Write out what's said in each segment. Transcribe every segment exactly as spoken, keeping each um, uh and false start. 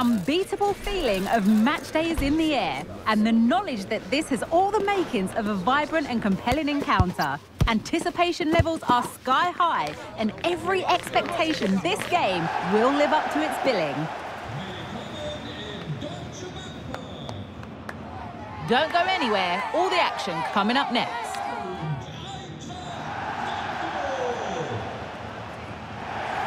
unbeatable feeling of match day is in the air and the knowledge that this has all the makings of a vibrant and compelling encounter. Anticipation levels are sky high and every expectation this game will live up to its billing. Don't go anywhere, all the action coming up next.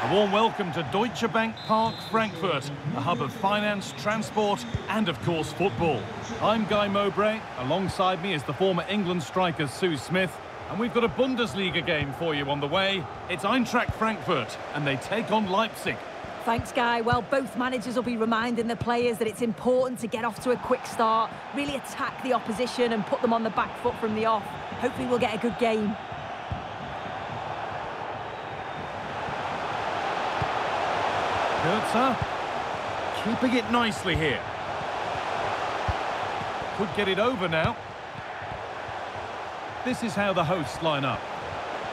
A warm welcome to Deutsche Bank Park, Frankfurt, a hub of finance, transport and, of course, football. I'm Guy Mowbray. Alongside me is the former England striker Sue Smith. And we've got a Bundesliga game for you on the way. It's Eintracht Frankfurt and they take on Leipzig. Thanks, Guy. Well, both managers will be reminding the players that it's important to get off to a quick start, really attack the opposition and put them on the back foot from the off. Hopefully we'll get a good game. Götze, keeping it nicely here. Could get it over now. This is how the hosts line up.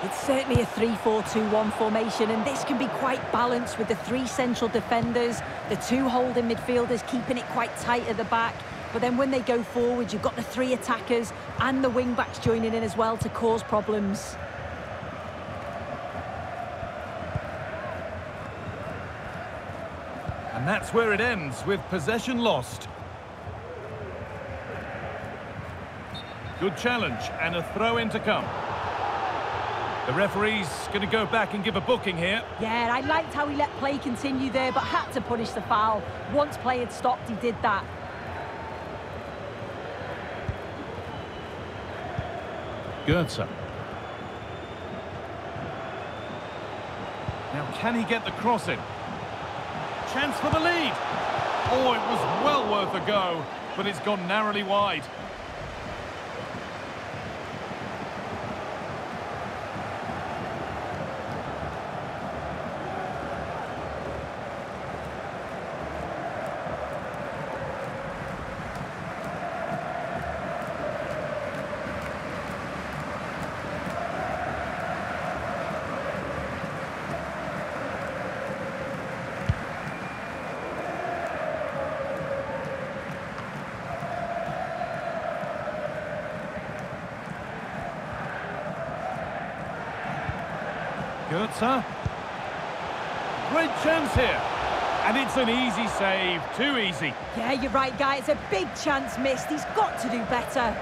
It's certainly a three four two one formation, and this can be quite balanced with the three central defenders, the two holding midfielders keeping it quite tight at the back. But then when they go forward, you've got the three attackers and the wing-backs joining in as well to cause problems. And that's where it ends, with possession lost. Good challenge, and a throw-in to come. The referee's going to go back and give a booking here. Yeah, I liked how he let play continue there, but had to punish the foul. Once play had stopped, he did that. Götze. Now, can he get the cross in? Chance for the lead. Oh, it was well worth a go, but it's gone narrowly wide. Götze. Great chance here. And it's an easy save. Too easy. Yeah, you're right, Guy. It's a big chance missed. He's got to do better.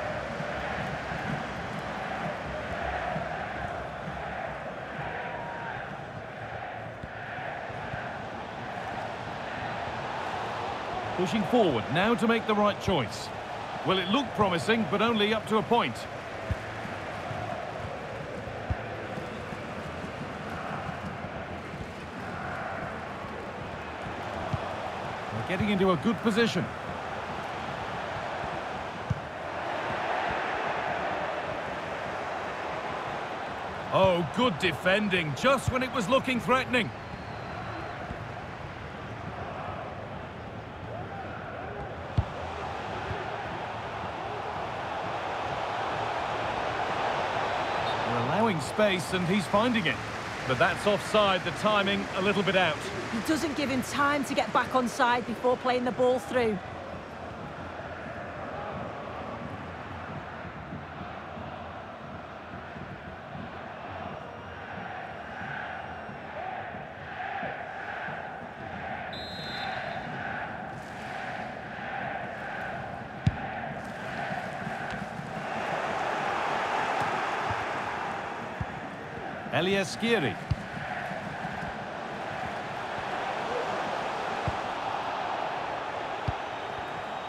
Pushing forward now to make the right choice. Well, it looked promising, but only up to a point. Getting into a good position. Oh, good defending, just when it was looking threatening. We're allowing space and he's finding it. But that's offside, the timing a little bit out. He doesn't give him time to get back on side before playing the ball through. Elias Skiri.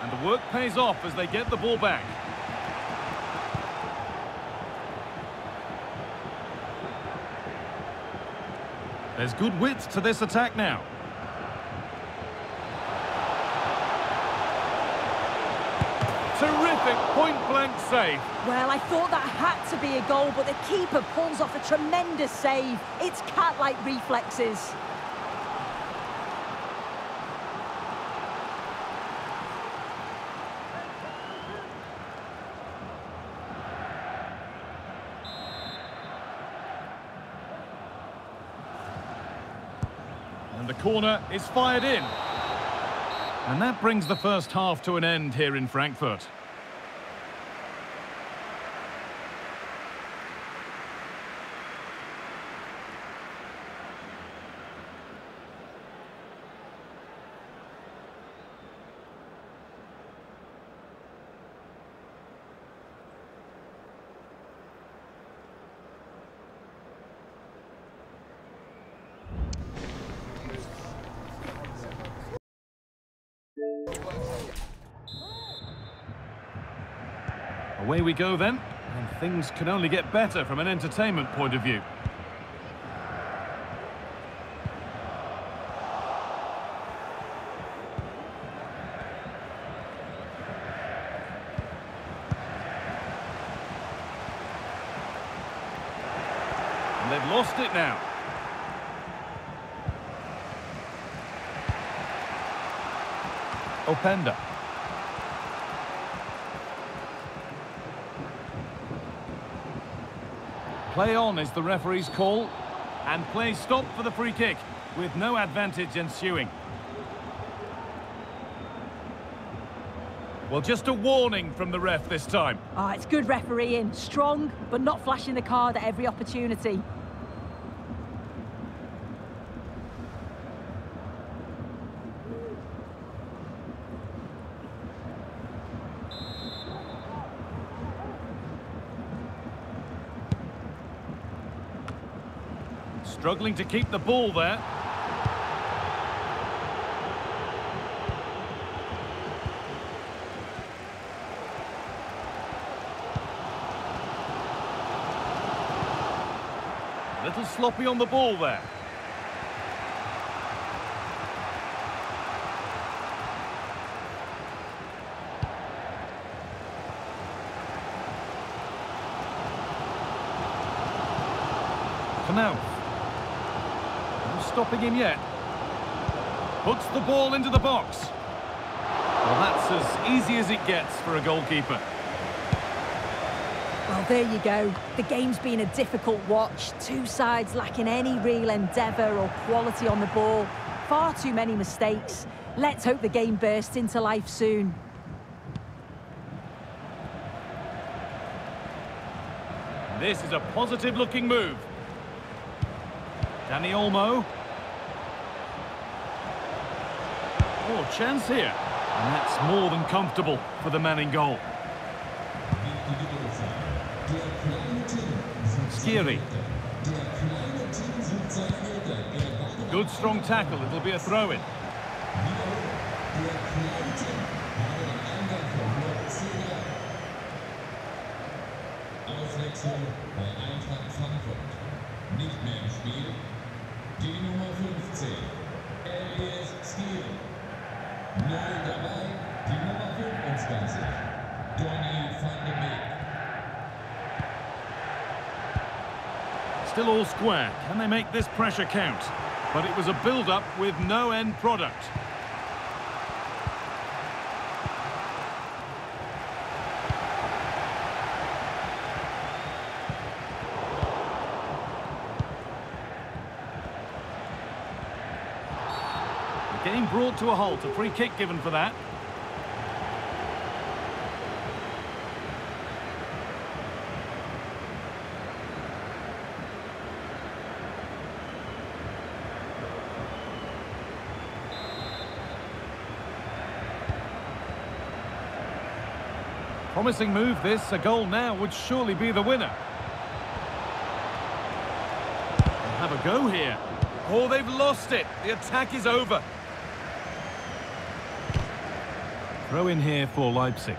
And the work pays off as they get the ball back. There's good width to this attack now. Terrific point-blank save. Well, I thought that had to be a goal, but the keeper pulls off a tremendous save. It's cat-like reflexes. And the corner is fired in. And that brings the first half to an end here in Frankfurt. Away we go then, and things can only get better from an entertainment point of view. And they've lost it now. Openda. Play on is the referee's call, and play stopped for the free kick, with no advantage ensuing. Well, just a warning from the ref this time. Ah, it's good refereeing. Strong, but not flashing the card at every opportunity. Struggling to keep the ball there. A little sloppy on the ball there. Canal. Stopping him yet. Puts the ball into the box. Well, that's as easy as it gets for a goalkeeper. Well, there you go. The game's been a difficult watch. Two sides lacking any real endeavour or quality on the ball. Far too many mistakes. Let's hope the game bursts into life soon. This is a positive-looking move. Danny Olmo. Oh, chance here. And that's more than comfortable for the man in goal. Skiri. Good strong tackle. It'll be a throw-in. fünfzehn, Elias Skiri. Neu dabei, die Nummer fünfundzwanzig, Donny van de Beek. Still all square. Can they make this pressure count? But it was a build-up with no end product. Game brought to a halt, a free kick given for that. Promising move this, a goal now would surely be the winner. Have a go here. Oh, they've lost it, the attack is over. Throw in here for Leipzig.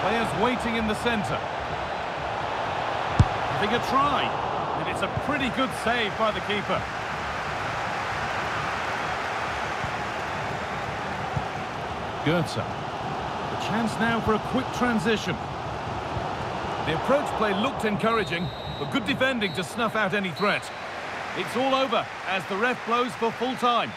Players waiting in the centre. Having a try. And it's a pretty good save by the keeper. Götze. A chance now for a quick transition. The approach play looked encouraging, but good defending to snuff out any threat. It's all over as the ref blows for full time.